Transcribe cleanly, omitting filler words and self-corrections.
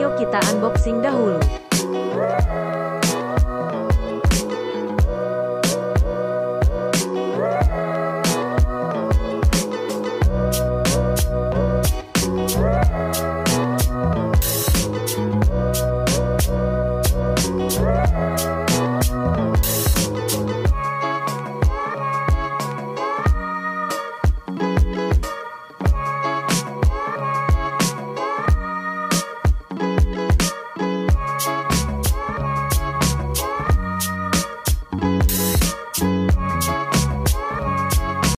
Ayo kita unboxing dahulu.